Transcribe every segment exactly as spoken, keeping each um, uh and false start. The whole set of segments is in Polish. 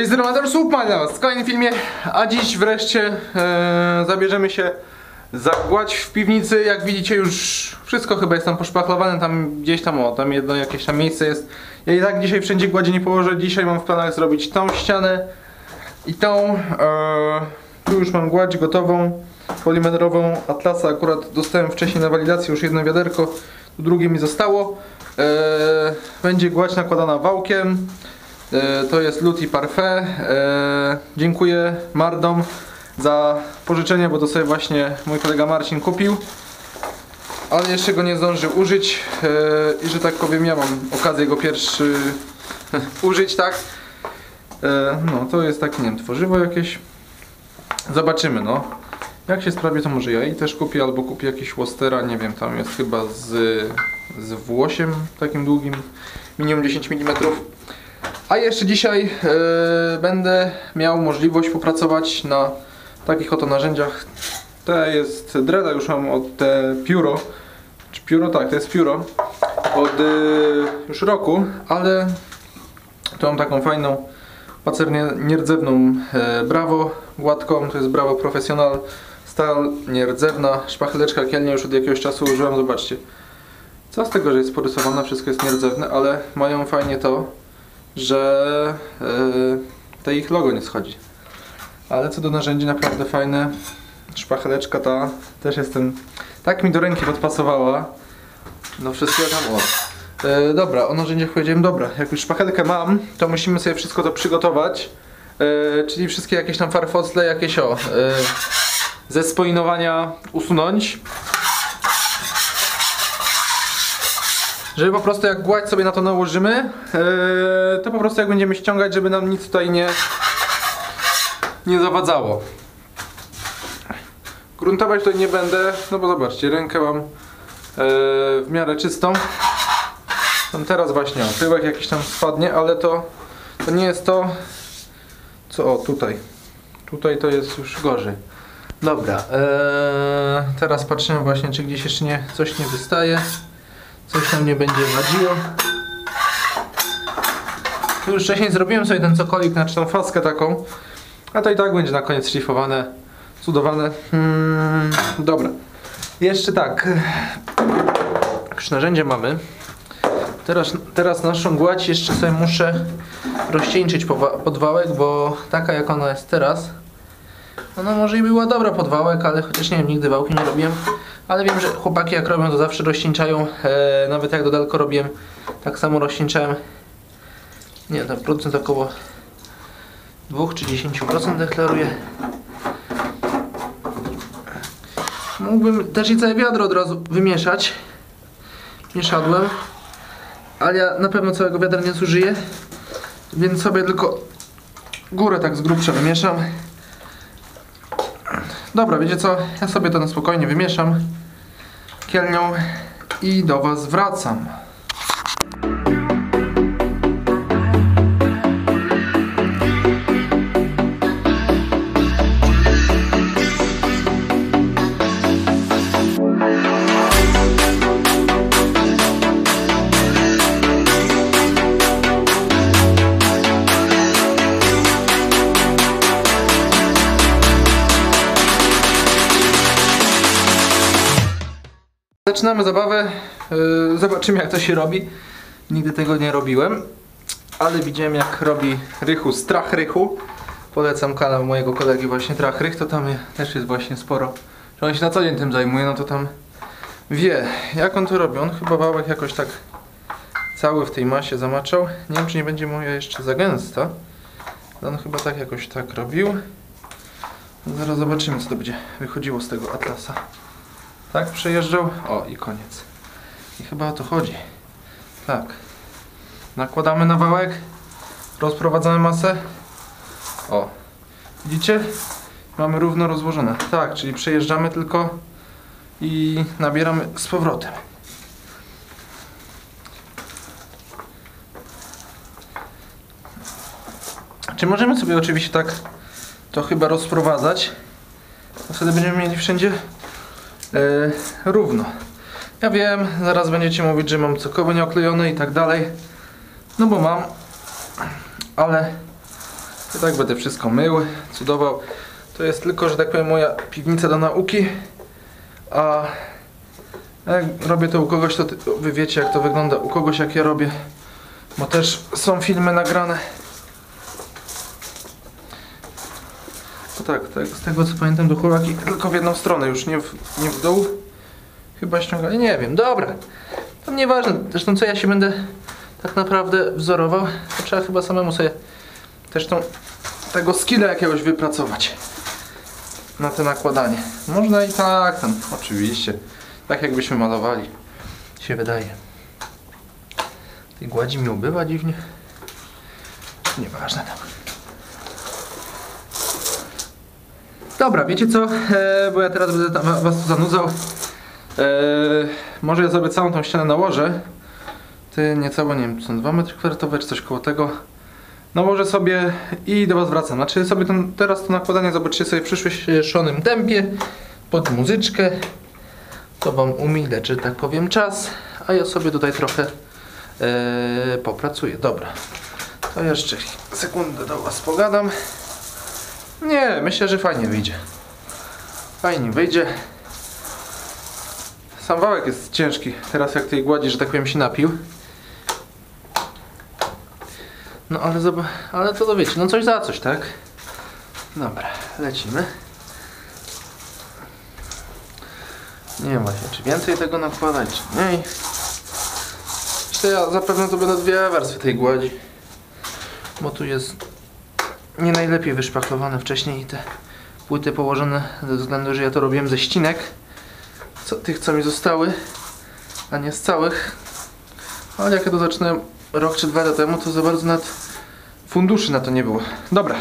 Cześć, z Mateusz Słup Mat w kolejnym filmie, a dziś wreszcie e, zabierzemy się za gładź w piwnicy. Jak widzicie, już wszystko chyba jest tam poszpachlowane, tam gdzieś tam, o, tam jedno jakieś tam miejsce jest. Ja i tak dzisiaj wszędzie gładzi nie położę, dzisiaj mam w planach zrobić tą ścianę i tą. E, tu już mam gładź gotową, polimetrową, atlasa akurat dostałem wcześniej na walidację, już jedno wiaderko, tu drugie mi zostało. E, będzie gładź nakładana wałkiem. To jest Lutti Parfait. Dziękuję Mardom za pożyczenie, bo to sobie właśnie mój kolega Marcin kupił, ale jeszcze go nie zdążył użyć i że tak powiem, ja mam okazję go pierwszy użyć, tak? No to jest tak, nie wiem, tworzywo jakieś. Zobaczymy, no. Jak się sprawi, to może ja i też kupię, albo kupię jakiś Wostera, nie wiem, tam jest chyba z, z włosiem takim długim, minimum dziesięć milimetrów. A jeszcze dzisiaj yy, będę miał możliwość popracować na takich oto narzędziach. To jest dreda, już mam od te pióro. Czy pióro? Tak, to jest pióro. Od yy, już roku, ale tu mam taką fajną pacernię nierdzewną yy, Bravo, gładką. To jest Bravo Profesjonal, stal nierdzewna, szpachleczka kielnia, już od jakiegoś czasu użyłem, zobaczcie. Co z tego, że jest porysowana, wszystko jest nierdzewne, ale mają fajnie to, że yy, te ich logo nie schodzi. Ale co do narzędzi, naprawdę fajne. Szpacheleczka ta też jest ten, tak mi do ręki podpasowała. No wszystko tam o. Yy, dobra, o narzędziach powiedziałem. Dobra, jak już szpachelkę mam, to musimy sobie wszystko to przygotować. Yy, czyli wszystkie jakieś tam farfocle, jakieś o yy, ze spoinowania usunąć, żeby po prostu jak gładź sobie na to nałożymy, yy, to po prostu jak będziemy ściągać, żeby nam nic tutaj nie, nie zawadzało. Gruntować tutaj nie będę, no bo zobaczcie, rękę mam yy, w miarę czystą. Tam teraz właśnie pyłek jakiś tam spadnie, ale to, to nie jest to, co o tutaj. Tutaj to jest już gorzej. Dobra, yy, teraz patrzymy właśnie, czy gdzieś jeszcze nie, coś nie wystaje. Coś nam nie będzie wadziło. Tu już wcześniej zrobiłem sobie ten cokolik, znaczy tą faskę taką. A to i tak będzie na koniec szlifowane, cudowane. Hmm, dobra. Jeszcze tak. Już narzędzie mamy. Teraz, teraz naszą gładź jeszcze sobie muszę rozcieńczyć podwałek, bo taka jak ona jest teraz, ona może i była dobra podwałek, ale chociaż nie wiem, nigdy wałki nie robiłem. Ale wiem, że chłopaki jak robią, to zawsze rozcieńczają, e, nawet jak do daleko robiłem, tak samo rozcieńczałem, nie, tam procent około dwa czy dziesięć procent deklaruje. Mógłbym też i całe wiadro od razu wymieszać mieszadłem, ale ja na pewno całego wiadra nie zużyję, więc sobie tylko górę tak z grubsza wymieszam. Dobra, wiecie co, ja sobie to na spokojnie wymieszam kielnią i do was wracam. Zaczynamy zabawę, yy, zobaczymy jak to się robi. Nigdy tego nie robiłem, ale widziałem jak robi Rychu z Trachrychu. Polecam kanał mojego kolegi właśnie Trachrych, to tam też jest właśnie sporo, że on się na co dzień tym zajmuje, no to tam wie jak on to robi. On chyba wałek jakoś tak cały w tej masie zamaczał. Nie wiem, czy nie będzie moja jeszcze za gęsta. On chyba tak jakoś tak robił. Zaraz zobaczymy, co to będzie wychodziło z tego atlasa. Tak przejeżdżał, o i koniec. I chyba o to chodzi. Tak. Nakładamy na wałek, rozprowadzamy masę. O. Widzicie? Mamy równo rozłożone. Tak, czyli przejeżdżamy tylko i nabieramy z powrotem. Czy możemy sobie oczywiście tak to chyba rozprowadzać? A wtedy będziemy mieli wszędzie Yy, równo. Ja wiem, zaraz będziecie mówić, że mam cokoły nieoklejone i tak dalej, no bo mam, ale I tak będę wszystko mył, cudował. To jest tylko, że tak powiem, moja piwnica do nauki. A jak robię to u kogoś, to wy wiecie, jak to wygląda u kogoś, jak ja robię. Bo też są filmy nagrane. No tak, tak, z tego co pamiętam, do chłopaki tylko w jedną stronę, już nie w, nie w dół. Chyba ściągali, nie wiem, dobra. To nieważne, zresztą co ja się będę tak naprawdę wzorował, to trzeba chyba samemu sobie też tą, tego skilla jakiegoś wypracować na to nakładanie. Można i tak tam, oczywiście, tak jakbyśmy malowali, się wydaje. Tej gładzi mi ubywa dziwnie, nieważne tam. Dobra, wiecie co, e, bo ja teraz będę tam was tu zanudzał. E, może ja sobie całą tą ścianę nałożę. Ty niecało, nie wiem, są dwa metry kwadratowe czy coś koło tego. Nałożę sobie i do was wracam. Znaczy sobie ten, teraz to nakładanie zobaczycie sobie w przyspieszonym tempie. Pod muzyczkę. To wam umilę, czy tak powiem, czas. A ja sobie tutaj trochę e, popracuję. Dobra, to jeszcze sekundę do was pogadam. Nie, myślę, że fajnie wyjdzie. Fajnie wyjdzie. Sam wałek jest ciężki. Teraz jak tej gładzi, że tak powiem, się napił. No ale zob... ale to, to wiecie, no coś za coś, tak? Dobra, lecimy. Nie wiem właśnie, czy więcej tego nakładać, czy mniej. Jeszcze ja zapewne to będą dwie warstwy tej gładzi. Bo tu jest... nie najlepiej wyszpachlowane wcześniej i te płyty położone ze względu, że ja to robiłem ze ścinek, co, tych co mi zostały, a nie z całych. Ale jak ja to zaczynałem rok czy dwa lata temu, to za bardzo nawet funduszy na to nie było. Dobra,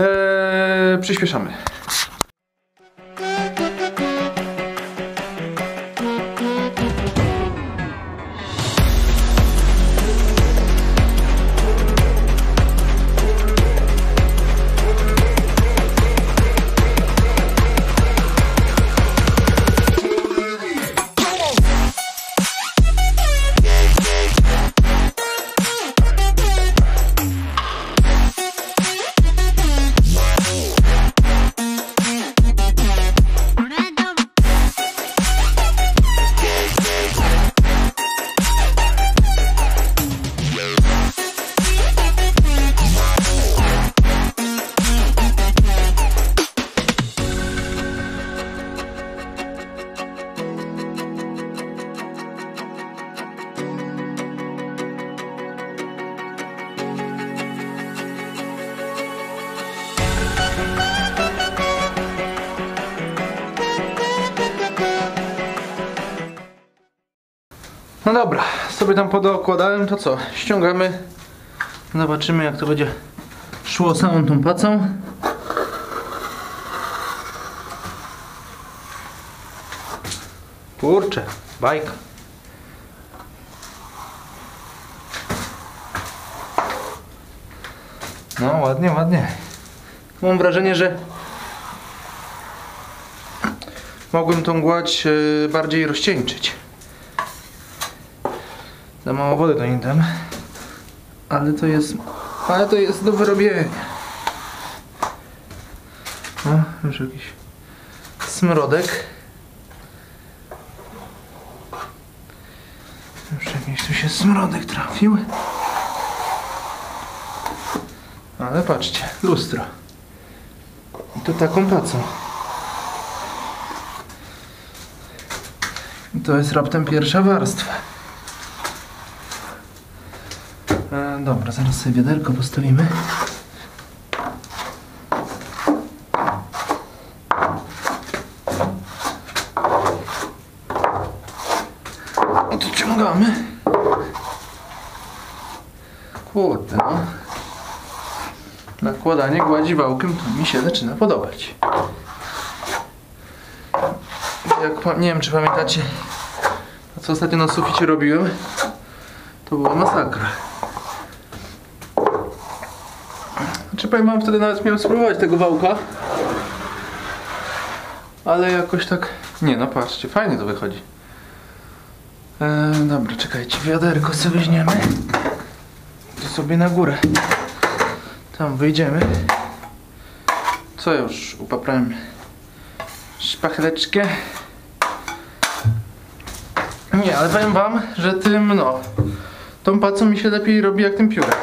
eee, przyspieszamy. No dobra, sobie tam podokładałem, to co? Ściągamy, zobaczymy jak to będzie szło samą tą pacą. Kurczę, bajka. No ładnie, ładnie. Mam wrażenie, że mogłem tą gładź bardziej rozcieńczyć. Za mało wody do niej dam, ale to jest, ale to jest do wyrobienia. No, już jakiś smrodek. Już jakiś tu się smrodek trafił. Ale patrzcie, lustro. I to taką pacą. I to jest raptem pierwsza warstwa. Dobra, zaraz sobie wiaderko postawimy. I tu ciągamy. Kurde, no. Nakładanie gładzi wałkiem to mi się zaczyna podobać. Jak, nie wiem, czy pamiętacie, co ostatnio na suficie robiłem. To była masakra. Czy pamiętam, wtedy nawet miałem spróbować tego wałka, ale jakoś tak... Nie no, patrzcie, fajnie to wychodzi. Eee, dobra, czekajcie, wiaderko sobie weźmiemy. To sobie na górę. Tam wyjdziemy. Co już? Upaprałem szpacheleczkę. Nie, ale powiem wam, że tym no, tą pacą mi się lepiej robi jak tym piórem.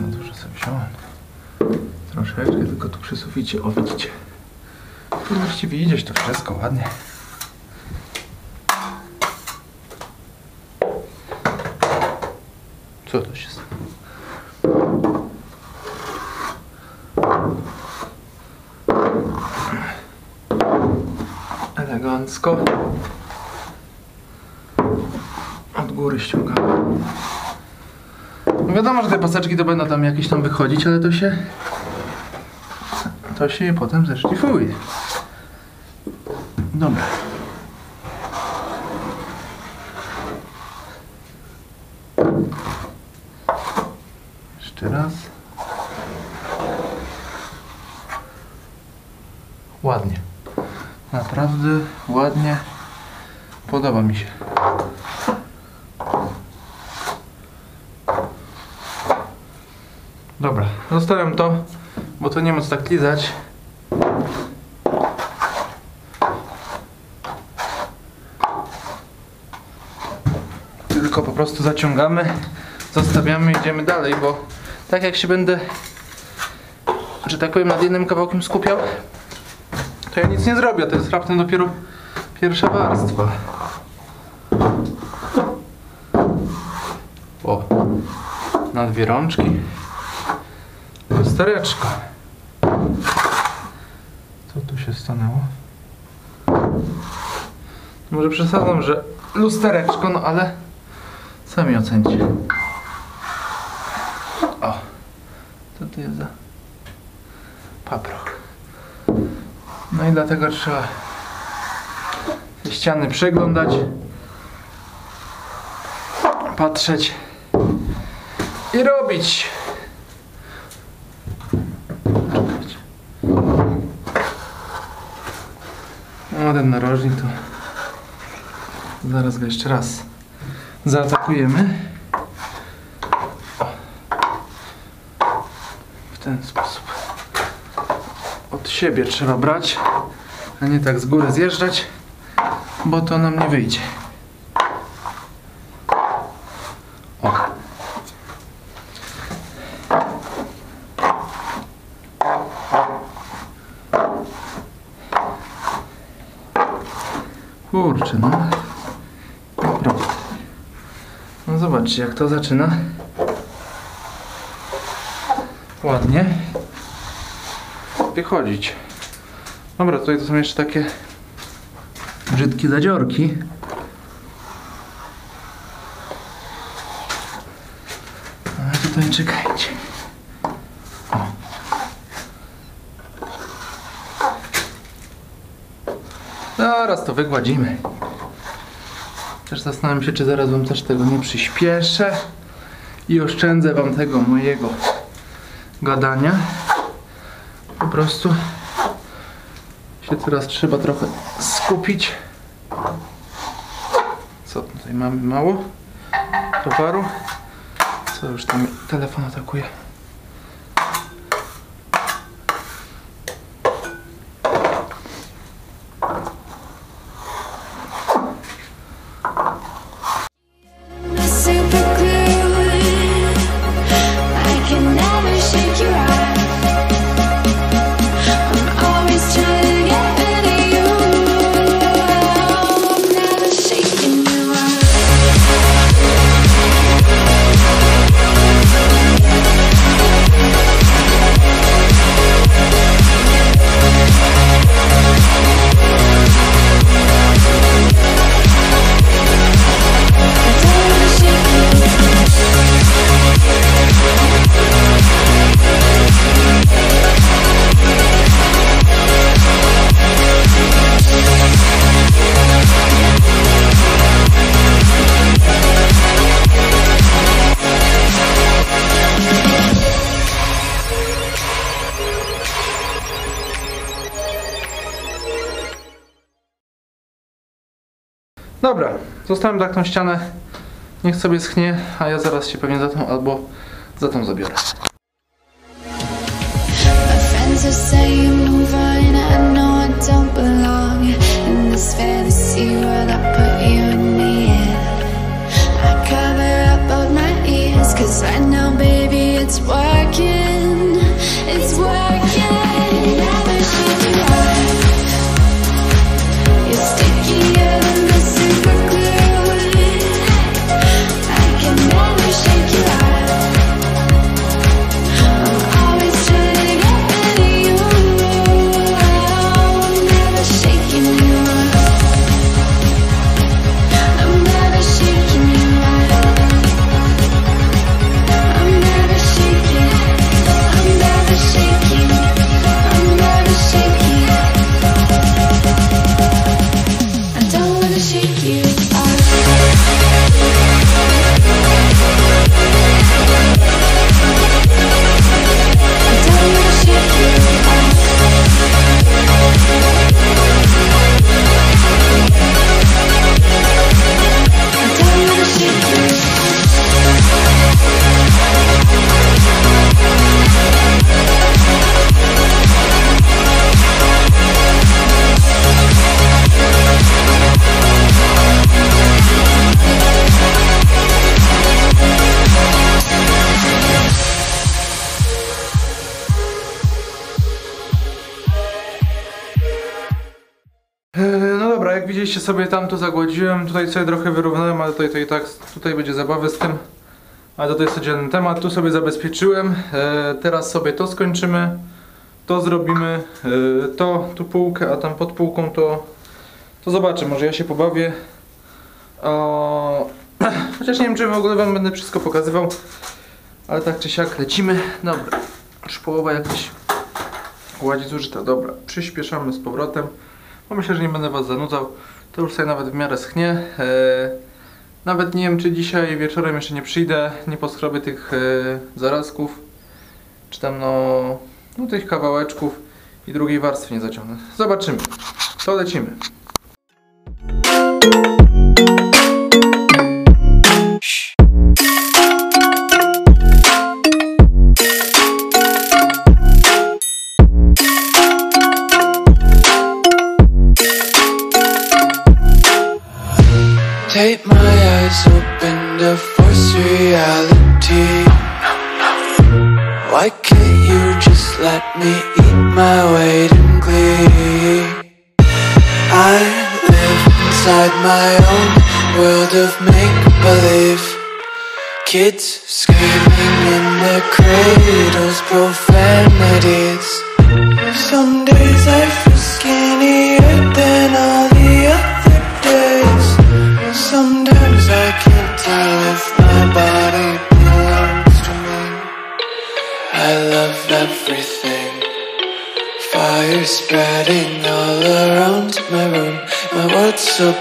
No dużo sobie wziąłem. Troszeczkę tylko tu przy suficie. O, widzicie. Właściwie idzieś to wszystko ładnie. Co to się stało? Elegancko. Od góry ściągamy. No wiadomo, że te paseczki to będą tam jakieś tam wychodzić, ale to się... To się potem zeszlifuje. Dobra. Jeszcze raz. Ładnie. Naprawdę ładnie. Podoba mi się. Dobra, zostawiam to, bo to nie ma co tak lizać. Tylko po prostu zaciągamy, zostawiamy i idziemy dalej, bo tak jak się będę, że tak powiem, nad jednym kawałkiem skupiał, to ja nic nie zrobię, to jest raptem dopiero pierwsza warstwa. O, na dwie rączki. Stareczka. Co tu się stanęło? Może przesadzam, że lustereczko, no ale sami ocencie. O, co to jest za paproch? No i dlatego trzeba te ściany przeglądać, patrzeć i robić. No ten narożnik to zaraz go jeszcze raz zaatakujemy. O. W ten sposób. Od siebie trzeba brać, a nie tak z góry zjeżdżać, bo to nam nie wyjdzie. O. Kurczę, no. Dobra. No zobaczcie, jak to zaczyna. Ładnie. Wychodzić. Dobra, tutaj to są jeszcze takie brzydkie zadziorki. Ale tutaj czekajcie. Zaraz to wygładzimy. Też zastanawiam się, czy zaraz wam też tego nie przyspieszę i oszczędzę wam tego mojego gadania. Po prostu się teraz trzeba trochę skupić. Co tutaj mamy? Mało towaru. Co już tam telefon atakuje? Dobra, zostawiam tak tą ścianę Niech sobie schnie, a ja zaraz się pewnie za tą albo za tą zabiorę. Widzieliście sobie, tam to zagłodziłem, tutaj sobie trochę wyrównałem, ale tutaj to i tak, tutaj będzie zabawy z tym, ale to jest codzienny temat, tu sobie zabezpieczyłem, e, teraz sobie to skończymy, to zrobimy, e, to, tu półkę, a tam pod półką to, to zobaczę, może ja się pobawię, o, chociaż nie wiem, czy w ogóle wam będę wszystko pokazywał, ale tak czy siak lecimy, dobra, już połowa jakaś gładzi zużyta, dobra, przyspieszamy z powrotem. Bo myślę, że nie będę was zanudzał, to już sobie nawet w miarę schnie. Eee, nawet nie wiem, czy dzisiaj wieczorem jeszcze nie przyjdę, nie poskrobię tych e, zarazków, czy tam no, no tych kawałeczków i drugiej warstwy nie zaciągnę. Zobaczymy, to lecimy. Take my eyes open to force reality. Why can't you just let me eat my weight in glee? I live inside my own world of make-believe. Kids screaming in their cradles, profanities. Some days I feel skinnier than all the others. Sometimes I can't tell if my body belongs to me. I love everything. Fire spreading all around my room. My world's so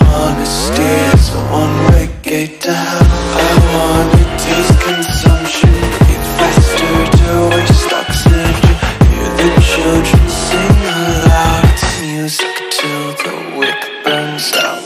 Honesty is a one-way gate to hell. I wanna taste consumption. It's faster to waste oxygen. Hear the children sing aloud. It's music till the wick burns out.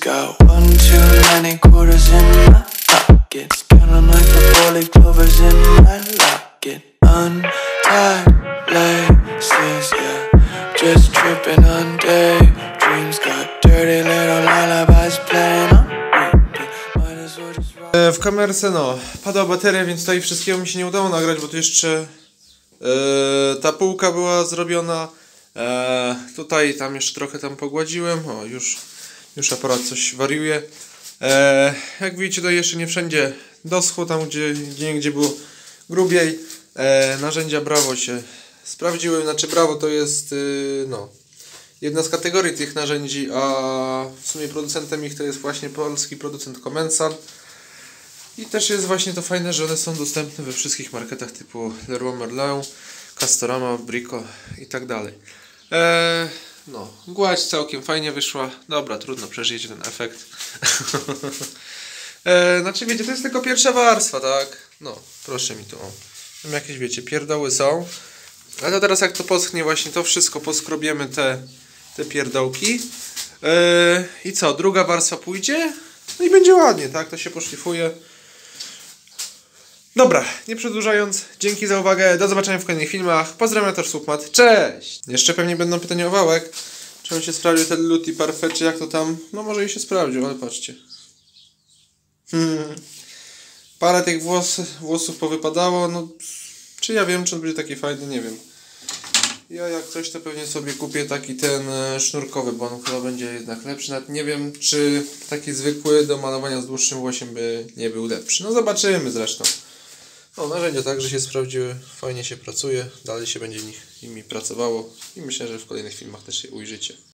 Got one too many quarters in my w kamerce no, padła bateria, więc tutaj wszystkiego mi się nie udało nagrać, bo tu jeszcze yy, ta półka była zrobiona. E, tutaj tam jeszcze trochę tam pogładziłem. O, już, już aparat coś wariuje. E, jak widzicie, tutaj jeszcze nie wszędzie doschło, tam gdzie, gdzie, gdzie było grubiej. E, narzędzia Bravo się sprawdziły, znaczy Bravo to jest yy, no, jedna z kategorii tych narzędzi, a w sumie producentem ich to jest właśnie polski producent Comensal. I też jest właśnie to fajne, że one są dostępne we wszystkich marketach typu Leroy Merlin, Castorama, Brico i tak dalej. Eee, no, gładź całkiem fajnie wyszła. Dobra, trudno, przeżyjecie ten efekt. eee, znaczy wiecie, to jest tylko pierwsza warstwa, tak? No, proszę mi tu. Tam jakieś, wiecie, pierdoły są. Ale to teraz jak to poschnie właśnie, to wszystko poskrobiemy te, te pierdołki. Eee, I co, druga warstwa pójdzie? No i będzie ładnie, tak? To się poszlifuje. Dobra, nie przedłużając, dzięki za uwagę, do zobaczenia w kolejnych filmach, pozdrawiam, Mateusz Słup Mat, cześć! Jeszcze pewnie będą pytania o wałek, czy on się sprawdził ten Lutti Parfait, czy jak to tam, no może i się sprawdził, ale patrzcie. Hmm. Parę tych włos, włosów powypadało, no czy ja wiem, czy on będzie taki fajny, nie wiem. Ja jak coś to pewnie sobie kupię taki ten e, sznurkowy, bo on chyba będzie jednak lepszy, nawet nie wiem czy taki zwykły do malowania z dłuższym włosiem by nie był lepszy, no zobaczymy zresztą. No, narzędzia także się sprawdziły, fajnie się pracuje, dalej się będzie nich, nimi pracowało i myślę, że w kolejnych filmach też je ujrzycie.